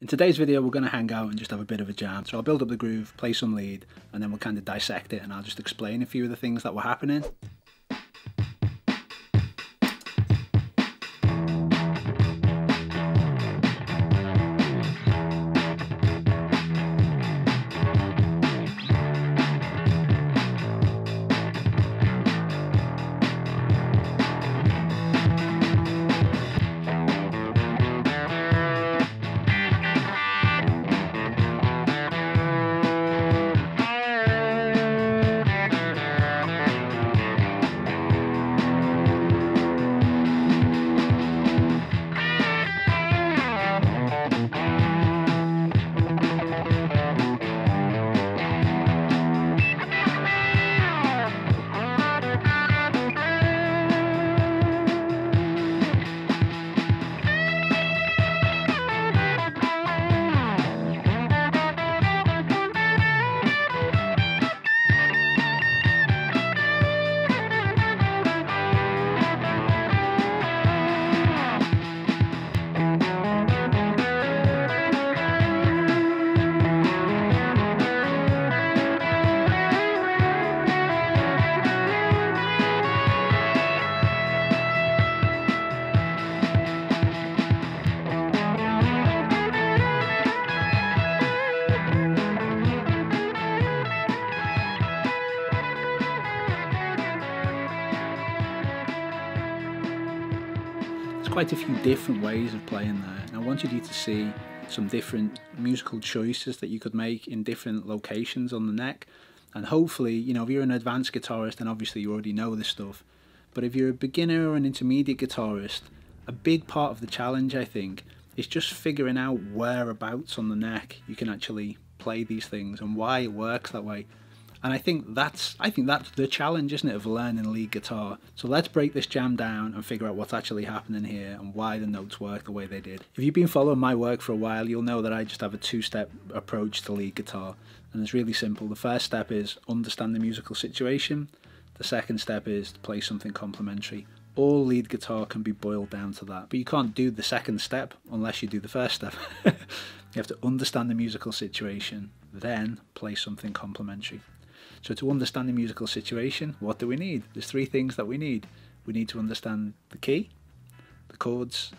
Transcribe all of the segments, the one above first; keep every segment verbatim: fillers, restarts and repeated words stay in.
In today's video we're going to hang out and just have a bit of a jam. So I'll build up the groove, play some lead, and then we'll kind of dissect it and I'll just explain a few of the things that were happening. Quite a few different ways of playing there, and I wanted you to see some different musical choices that you could make in different locations on the neck. And hopefully, you know, if you're an advanced guitarist, then obviously you already know this stuff, but if you're a beginner or an intermediate guitarist, a big part of the challenge, I think, is just figuring out whereabouts on the neck you can actually play these things and why it works that way. And I think that's I think that's the challenge, isn't it, of learning lead guitar. So let's break this jam down and figure out what's actually happening here and why the notes work the way they did. If you've been following my work for a while, you'll know that I just have a two-step approach to lead guitar, and it's really simple. The first step is understand the musical situation. The second step is to play something complementary. All lead guitar can be boiled down to that, but you can't do the second step unless you do the first step. You have to understand the musical situation, then play something complementary. So to understand the musical situation, what do we need? There's three things that we need. We need to understand the key, the chords,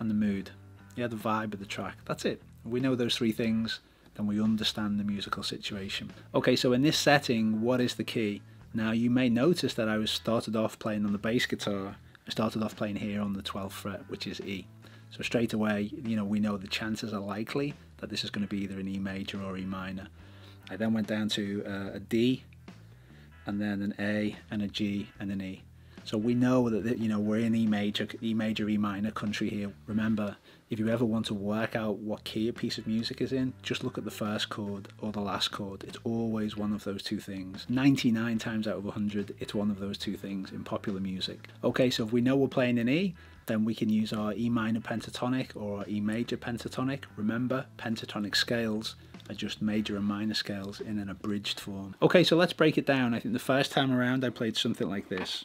and the mood. Yeah, the vibe of the track. That's it. If we know those three things, then we understand the musical situation. Okay, so in this setting, what is the key? Now, you may notice that I was started off playing on the bass guitar. I started off playing here on the twelfth fret, which is E. So straight away, you know, we know the chances are likely that this is going to be either an E major or E minor. I then went down to uh, a D, and then an A, and a G, and an E. So we know that, you know, we're in E major, E major, E minor country here. Remember, if you ever want to work out what key a piece of music is in, just look at the first chord or the last chord. It's always one of those two things. ninety-nine times out of one hundred, it's one of those two things in popular music. Okay, so if we know we're playing an E, then we can use our E minor pentatonic or our E major pentatonic. Remember, pentatonic scales are just major and minor scales in an abridged form. Okay, so let's break it down. I think the first time around I played something like this.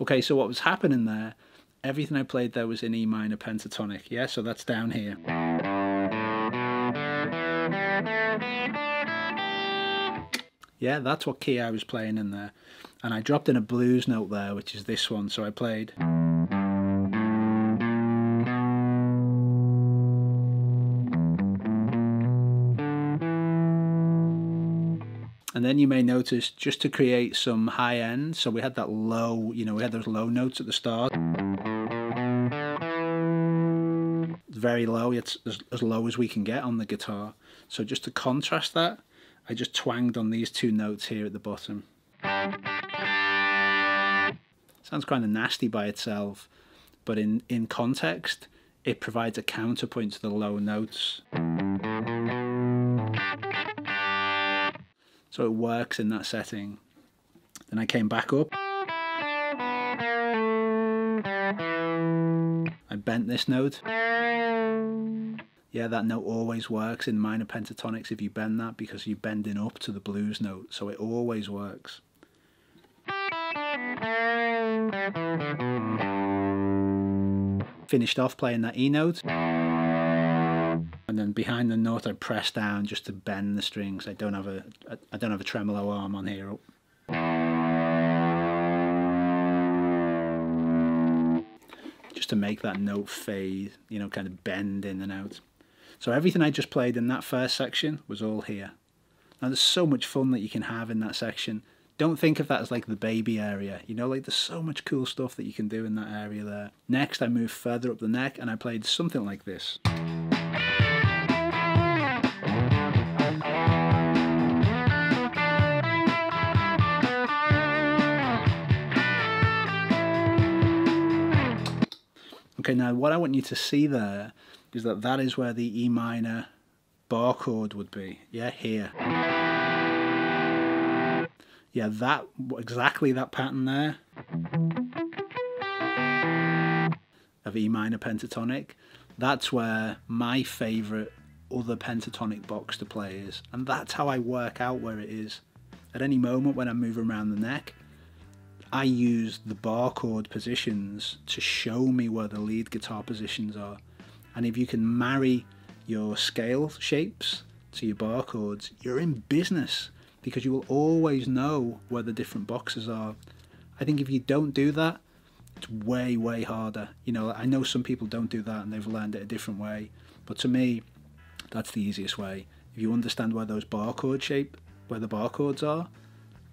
Okay, so what was happening there, everything I played there was in E minor pentatonic, yeah? So that's down here. Yeah, that's what key I was playing in there. And I dropped in a blues note there, which is this one. So I played. And then you may notice, just to create some high end, so we had that low, you know, we had those low notes at the start. Very low, it's as low as we can get on the guitar. So just to contrast that, I just twanged on these two notes here at the bottom. Sounds kind of nasty by itself, but in, in context, it provides a counterpoint to the low notes. So it works in that setting. Then I came back up. I bent this note. Yeah, that note always works in minor pentatonics if you bend that, because you're bending up to the blues note, so it always works. Finished off playing that E note, and then behind the note I press down just to bend the strings. I don't have a I don't have a tremolo arm on here. Just to make that note fade, you know, kind of bend in and out. So everything I just played in that first section was all here. Now there's so much fun that you can have in that section. Don't think of that as like the baby area, you know, like there's so much cool stuff that you can do in that area there. Next I moved further up the neck and I played something like this. Okay, now what I want you to see there is that that is where the E minor bar chord would be, yeah, here. Yeah, that, exactly that pattern there of E minor pentatonic, that's where my favourite other pentatonic box to play is, and that's how I work out where it is. At any moment when I'm moving around the neck, I use the bar chord positions to show me where the lead guitar positions are. And if you can marry your scale shapes to your bar chords, you're in business, because you will always know where the different boxes are. I think if you don't do that, it's way, way harder. You know, I know some people don't do that and they've learned it a different way, but to me, that's the easiest way. If you understand where those bar chord shape, where the bar chords are,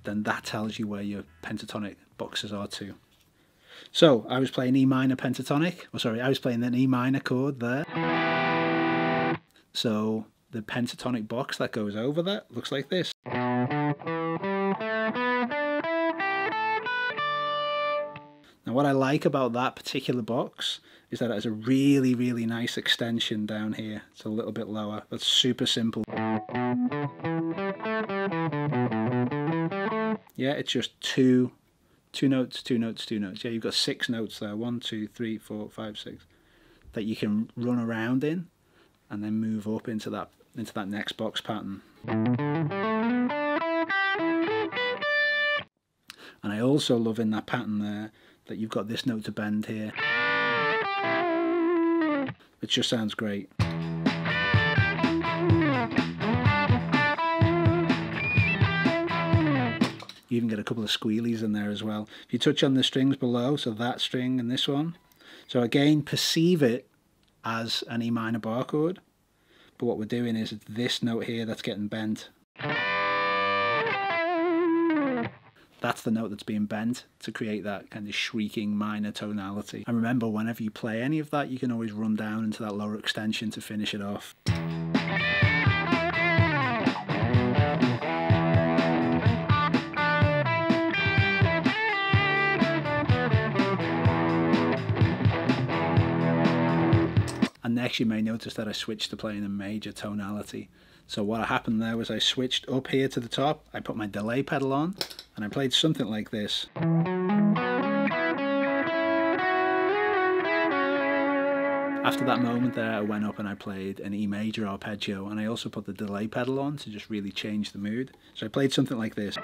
then that tells you where your pentatonic boxes are too. So I was playing E minor pentatonic, or sorry, I was playing an E minor chord there. So the pentatonic box that goes over that looks like this. Now what I like about that particular box is that it has a really, really nice extension down here. It's a little bit lower, that's super simple. Yeah, it's just two, two notes, two notes, two notes. Yeah, you've got six notes there, one, two, three, four, five, six, that you can run around in and then move up into that, into that next box pattern. And I also love in that pattern there that you've got this note to bend here. It just sounds great. You even get a couple of squealies in there as well. If you touch on the strings below, so that string and this one. So again, perceive it as an E minor bar chord. But what we're doing is it's this note here that's getting bent. That's the note that's being bent to create that kind of shrieking minor tonality. And remember, whenever you play any of that, you can always run down into that lower extension to finish it off. And next you may notice that I switched to playing a major tonality. So what happened there was I switched up here to the top, I put my delay pedal on, and I played something like this. After that moment there, I went up and I played an E major arpeggio, and I also put the delay pedal on to just really change the mood. So I played something like this.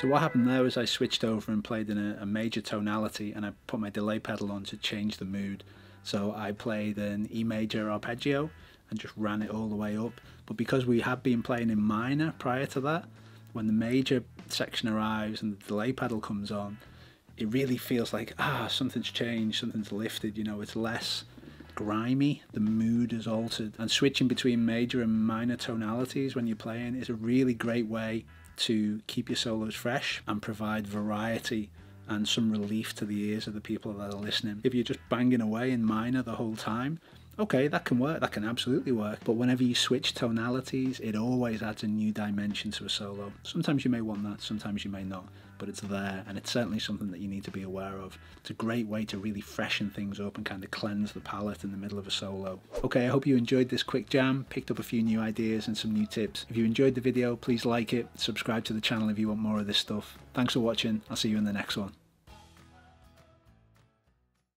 So what happened there was I switched over and played in a, a major tonality, and I put my delay pedal on to change the mood. So I played an E major arpeggio and just ran it all the way up. But because we had been playing in minor prior to that, when the major section arrives and the delay pedal comes on, it really feels like, ah, something's changed, something's lifted, you know, it's less grimy, the mood is altered. And switching between major and minor tonalities when you're playing is a really great way to keep your solos fresh and provide variety and some relief to the ears of the people that are listening. If you're just banging away in minor the whole time, okay, that can work, that can absolutely work, but whenever you switch tonalities, it always adds a new dimension to a solo. Sometimes you may want that, sometimes you may not, but it's there, and it's certainly something that you need to be aware of. It's a great way to really freshen things up and kind of cleanse the palette in the middle of a solo. Okay, I hope you enjoyed this quick jam, picked up a few new ideas and some new tips. If you enjoyed the video, please like it, subscribe to the channel if you want more of this stuff. Thanks for watching, I'll see you in the next one.